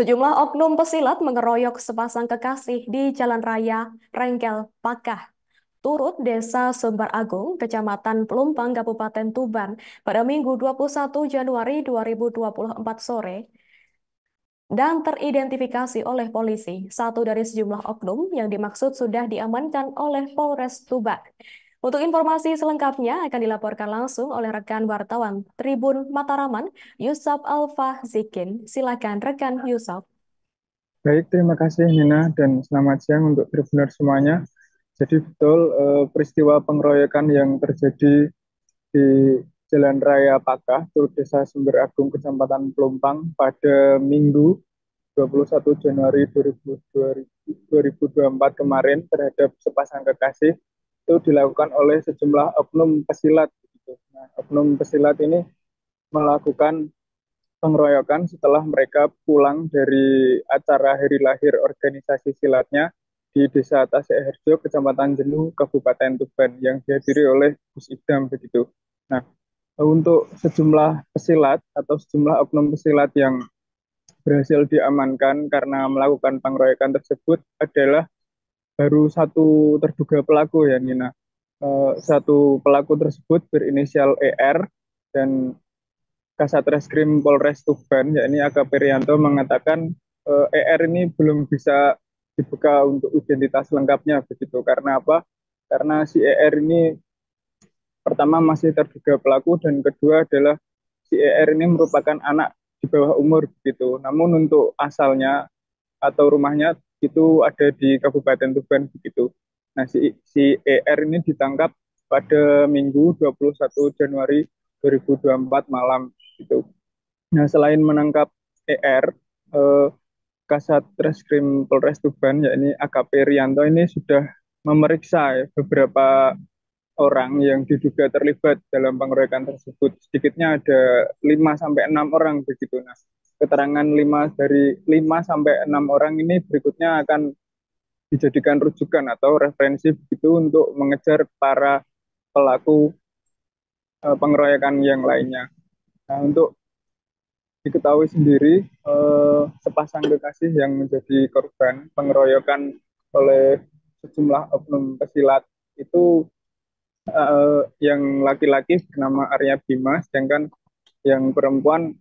Sejumlah oknum pesilat mengeroyok sepasang kekasih di Jalan Raya Rengel-Pakah, Turut Desa Sumberagung, Kecamatan Plumpang, Kabupaten Tuban pada Minggu 21 Januari 2024 sore dan teridentifikasi oleh polisi. Satu dari sejumlah oknum yang dimaksud sudah diamankan oleh Polres Tuban. Untuk informasi selengkapnya akan dilaporkan langsung oleh rekan wartawan Tribun Mataraman, Yusuf Alfa Ziqin. Silakan rekan Yusuf. Baik, terima kasih Nina dan selamat siang untuk Tribuners semuanya. Jadi betul peristiwa pengeroyokan yang terjadi di Jalan Raya Pakah, Desa Sumberagung, Kecamatan Plumpang pada Minggu 21 Januari 2024 kemarin terhadap sepasang kekasih itu dilakukan oleh sejumlah oknum pesilat. Nah, oknum pesilat ini melakukan pengeroyokan setelah mereka pulang dari acara hari lahir organisasi silatnya di Desa Taseharjo, Kecamatan Jenuh, Kabupaten Tuban yang dihadiri oleh Gus Iqdam begitu. Nah, untuk sejumlah pesilat atau sejumlah oknum pesilat yang berhasil diamankan karena melakukan pengeroyokan tersebut adalah baru satu terduga pelaku ya Nina. Satu pelaku tersebut berinisial ER dan Kasat Reskrim Polres Tuban yakni AKP Rianto mengatakan ER ini belum bisa dibuka untuk identitas lengkapnya begitu. Karena apa? Karena si ER ini pertama masih terduga pelaku dan kedua adalah si ER ini merupakan anak di bawah umur begitu. Namun untuk asalnya atau rumahnya itu ada di Kabupaten Tuban begitu. Nah, si ER ini ditangkap pada Minggu 21 Januari 2024 malam gitu. Nah, selain menangkap ER, Kasat Reskrim Polres Tuban yakni AKP Rianto ini sudah memeriksa ya, beberapa orang yang diduga terlibat dalam pengeroyokan tersebut. Sedikitnya ada 5-6 orang begitu. Nah, keterangan 5-6 orang ini berikutnya akan dijadikan rujukan atau referensi begitu untuk mengejar para pelaku pengeroyokan yang lainnya. Nah, untuk diketahui sendiri sepasang kekasih yang menjadi korban pengeroyokan oleh sejumlah oknum pesilat itu yang laki-laki bernama Arya Bima, sedangkan yang perempuan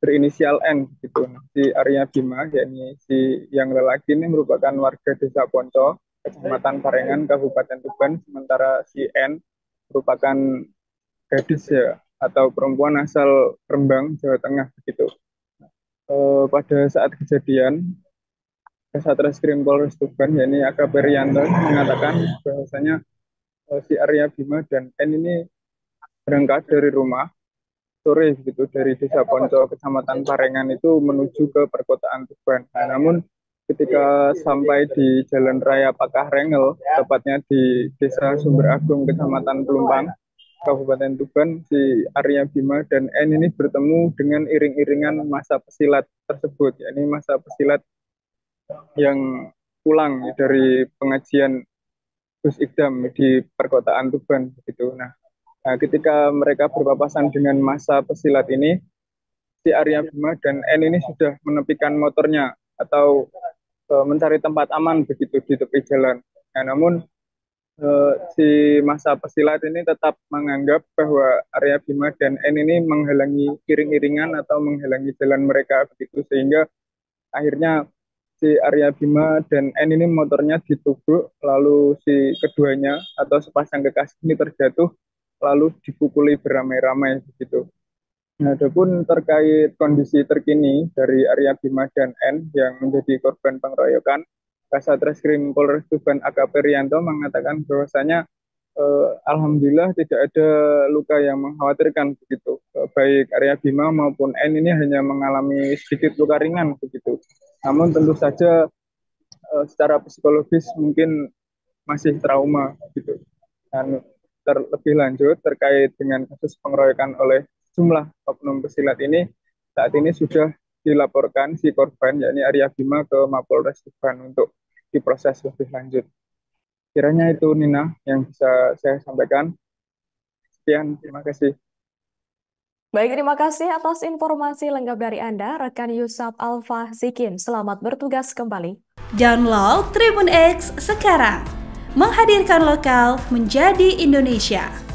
berinisial N gitu. Si Arya Bima, yakni si yang lelaki ini merupakan warga Desa Ponco, Kecamatan Parengan, Kabupaten Tuban, sementara si N merupakan gadis ya atau perempuan asal Rembang, Jawa Tengah begitu. Pada saat kejadian, Kasat Reskrim Polres Tuban, yakni AKP Rianto mengatakan bahwasanya si Arya Bima dan N ini berangkat dari rumah sore gitu dari Desa Ponco, Kecamatan Parengan itu menuju ke perkotaan Tuban. Nah, namun ketika sampai di Jalan Raya Pakah Rengel, tepatnya di Desa Sumberagung, Kecamatan Plumpang, Kabupaten Tuban, si Arya Bima dan N ini bertemu dengan iring-iringan masa pesilat tersebut, yakni masa pesilat yang pulang dari pengajian Gus Iqdam di perkotaan Tuban begitu. Nah, ketika mereka berpapasan dengan masa pesilat ini, si Arya Bima dan N ini sudah menepikan motornya atau mencari tempat aman begitu di tepi jalan. Nah, namun si masa pesilat ini tetap menganggap bahwa Arya Bima dan N ini menghalangi iring-iringan atau menghalangi jalan mereka begitu, sehingga akhirnya si Arya Bima dan N ini motornya ditubruk, lalu si keduanya atau sepasang kekasih ini terjatuh, lalu dipukuli beramai-ramai begitu. Nah, adapun terkait kondisi terkini dari Arya Bima dan N yang menjadi korban pengeroyokan, Kasat Reskrim Polres Tuban AKP Rianto mengatakan bahwasanya alhamdulillah tidak ada luka yang mengkhawatirkan begitu. Baik Arya Bima maupun N ini hanya mengalami sedikit luka ringan begitu. Namun tentu saja secara psikologis mungkin masih trauma gitu. Dan lebih lanjut terkait dengan kasus pengeroyokan oleh jumlah oknum pesilat ini, saat ini sudah dilaporkan si korban yakni Arya Bima ke Mapolres Tuban untuk diproses lebih lanjut. Kiranya itu Nina yang bisa saya sampaikan. Sekian, terima kasih. Baik, terima kasih atas informasi lengkap dari Anda, rekan Yusuf Alfa Ziqin. Selamat bertugas kembali. Download Tribun X sekarang. Menghadirkan lokal menjadi Indonesia.